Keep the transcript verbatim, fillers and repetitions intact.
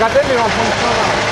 Regardez les enfants de ça là.